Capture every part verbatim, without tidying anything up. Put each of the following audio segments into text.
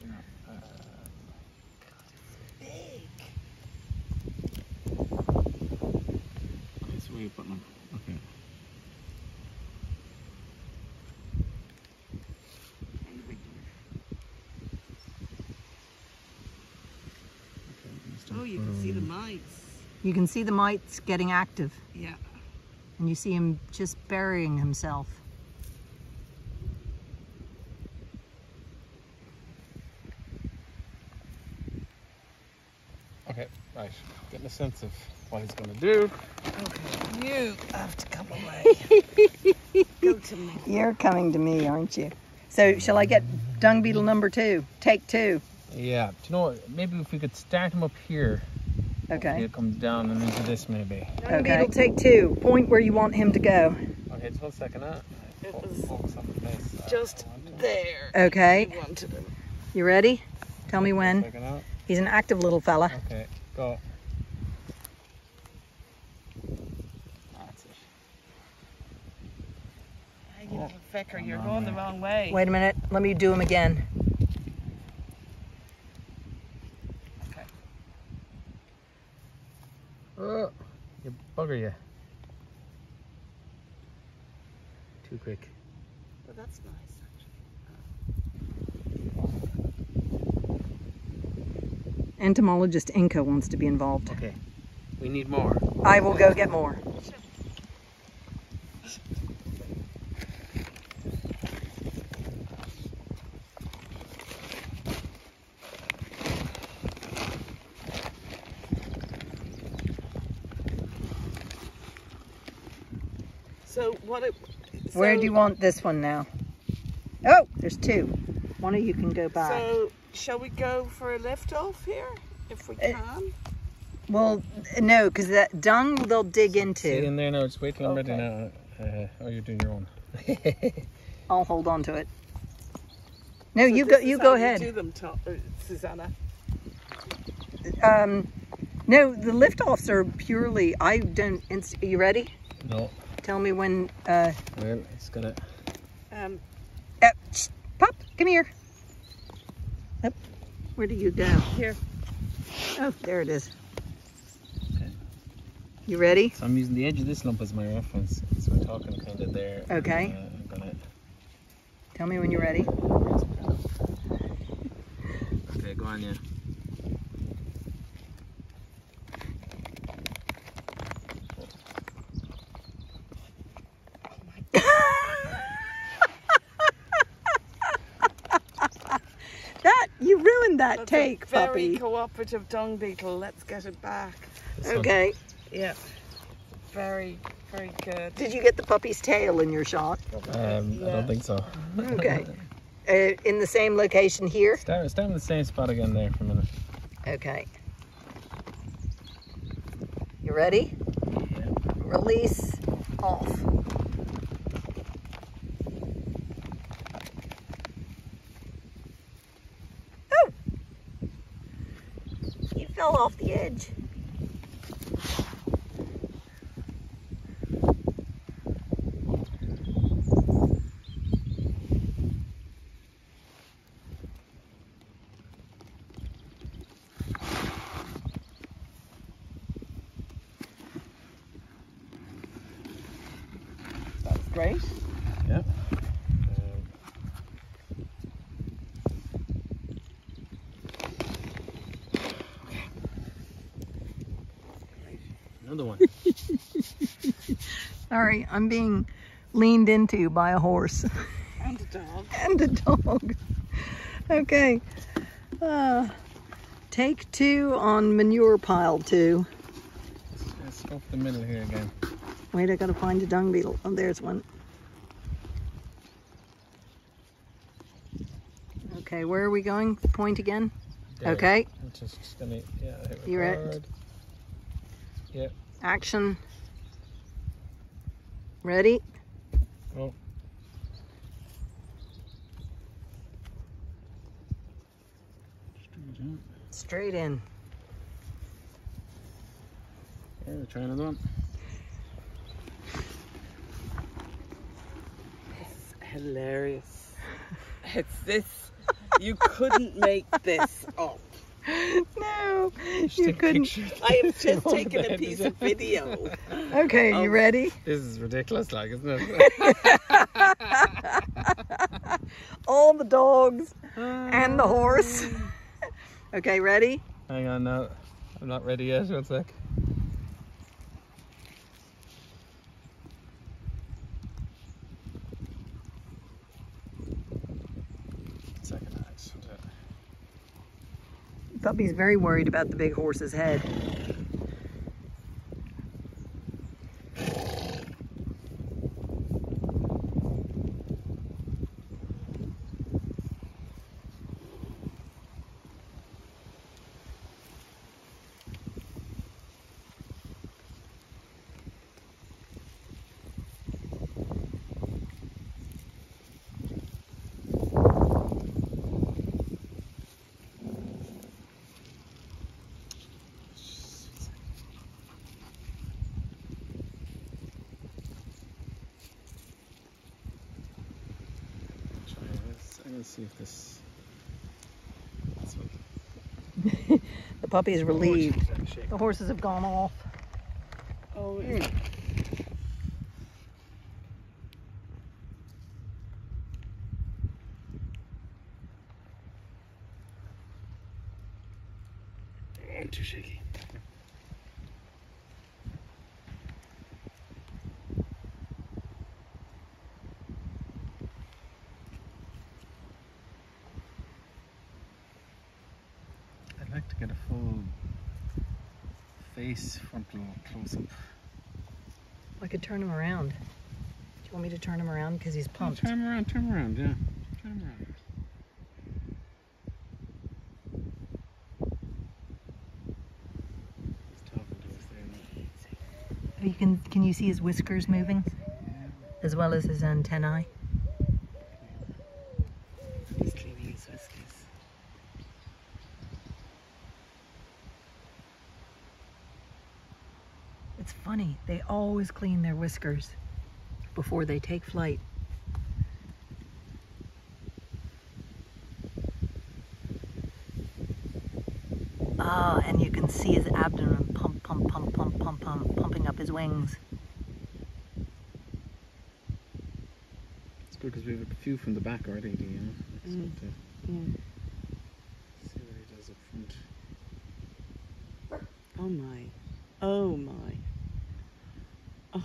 Yeah. Uh, God, it's big. Okay, so where are you putting them? Okay. Oh, you can see the mites. You can see the mites getting active. Yeah. And you see him just burying himself. Okay, right. Getting a sense of what he's going to do. Okay, you have to come away. Go to me. You're coming to me, aren't you? So, shall I get dung beetle number two? Take two. Yeah, do you know what? Maybe if we could start him up here. Okay. It comes down and into this maybe. Okay. It'll take two. Point where you want him to go. Okay, just one second. Uh, it was focus on the place. Just there. Okay. You wanted him. You ready? Tell me when. Second out. He's an active little fella. Okay, go. That's it. Hey, you little fecker, you're going the wrong way. Wait a minute. Let me do him again. Oh, you bugger, you. Too quick. But well, that's nice, actually. Entomologist Inca wants to be involved. Okay. We need more. I will go get more. So what it, so where do you want this one now? Oh, there's two. One of you can go back. So shall we go for a lift off here if we can? Uh, well, no, because that dung they'll dig into. See in there now, just wait till I'm ready now. Uh, oh, you're doing your own. I'll hold on to it. No, so you go. You go ahead. You do them, uh, Suzanna. Um, no, the lift offs are purely. I don't. Are you ready? No. Tell me when. Uh, well, it's gonna. Um, uh, shh, Pop, come here. Oh, where do you go? Here. Oh, there it is. Okay. You ready? So I'm using the edge of this lump as my reference. So we're talking kind of there. Okay. And, uh, I'm gonna... Tell me when you're ready. Okay, go on, yeah. That That's take, a very puppy. Cooperative dung beetle. Let's get it back. This okay. One. Yeah. Very, very good. Did you get the puppy's tail in your shot? Um, yeah. I don't think so. Okay. uh, in the same location here? Start, start in the same spot again there for a minute. Okay. You ready? Yeah. Release off. Fell off the edge. That's great. Yep. Another one. Sorry, I'm being leaned into by a horse. And a dog. And a dog. Okay. Uh, take two on manure pile two. Let's go for the middle here again. Wait, I gotta find a dung beetle. Oh, there's one. Okay, where are we going? The point again? There. Okay. I'm just gonna, yeah, hit record. You're at. Yep. Action. Ready? Oh. Straight in. Straight in. Yeah, they're trying another one. It's hilarious. It's this. You couldn't make this up. No, just you couldn't. I have just taken a piece of video. Okay, um, you ready? This is ridiculous, like, isn't it? All the dogs um, and the horse. Okay, ready? Hang on, no, I'm not ready yet. One sec. Puppy's very worried about the big horse's head. Let's see if this... The puppy is relieved. The horses have gone off. Oh, yeah. Mm. I'm too shaky. I'd like to get a full face frontal close-up. I could turn him around. Do you want me to turn him around because he's pumped? Oh, turn him around, turn him around, yeah. Turn him around. He's talking to us there. You can, can you see his whiskers moving? Yeah. As well as his antennae? He's cleaning his whiskers. It's funny, they always clean their whiskers before they take flight. Ah, and you can see his abdomen pump, pump, pump, pump, pump, pump, pumping up his wings. It's good because we have a few from the back already, do you know? It's mm. good to yeah. see what he does up front. Oh my. Oh my. Oh. Oh,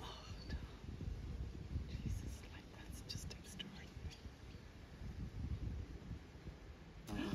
God. Jesus, like that's just extraordinary. Mm.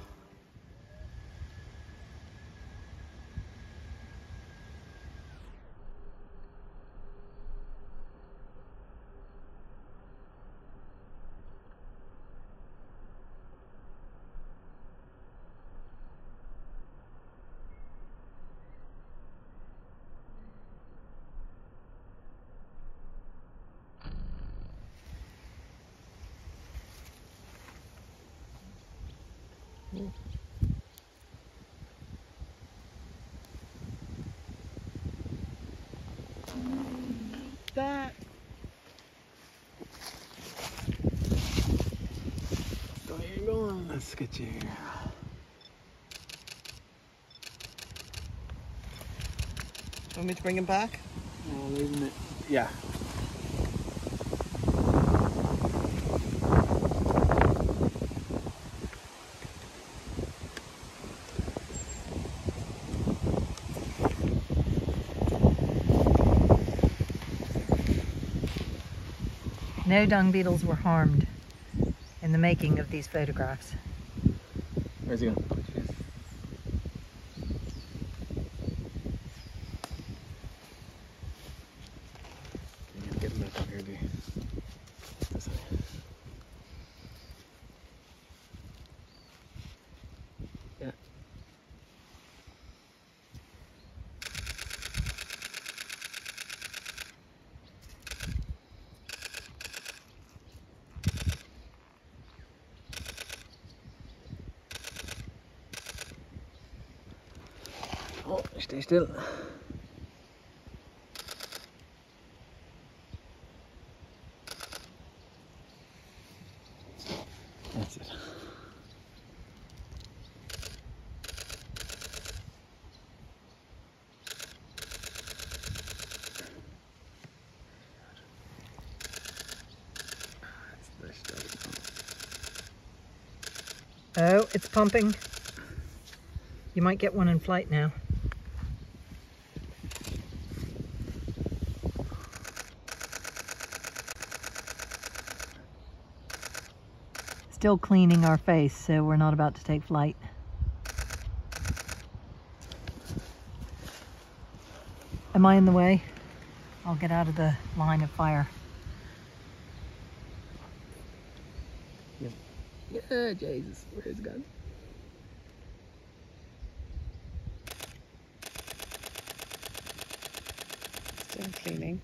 That so you're going. Let's get you here. Want me to bring him back? No, leaving it. Yeah. No dung beetles were harmed in the making of these photographs. Where's he going? Oh, geez. Okay, get him back up here, do you? This way. Yeah. Oh, stay still. That's it. Oh, it's pumping. You might get one in flight now. Still cleaning our face, so we're not about to take flight. Am I in the way? I'll get out of the line of fire. Yep. Yeah, Jesus, where's the gun? Still cleaning.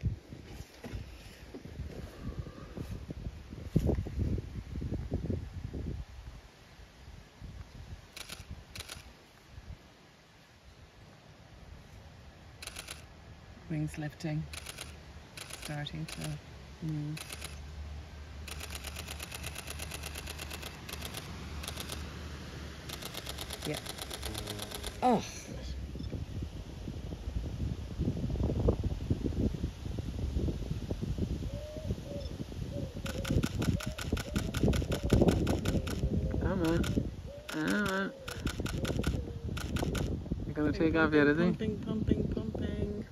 Wings lifting, starting to move. Yeah. Oh. Come on. Come on. You're going to take off yet, is he? Pumping, pumping, pumping.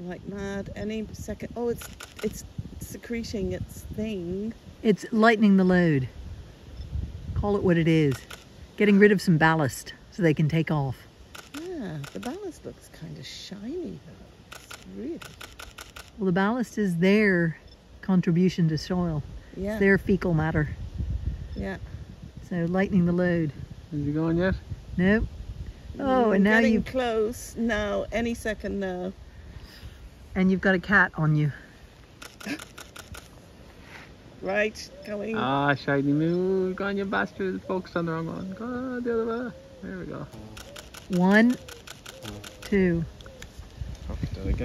Like mad. Any second. Oh, it's it's secreting its thing. It's lightening the load. Call it what it is. Getting rid of some ballast so they can take off. Yeah, the ballast looks kind of shiny though. It's really... Well, the ballast is their contribution to soil. Yeah. It's their fecal matter. Yeah. So lightening the load. Is you going yet? Nope. Oh, I'm and now you... Getting close now. Any second now. And you've got a cat on you. Right, going. Ah, shiny moon. Go on, you bastard. Focus on the wrong one. Go on, the other one. There we go. One, two. Oh, did I get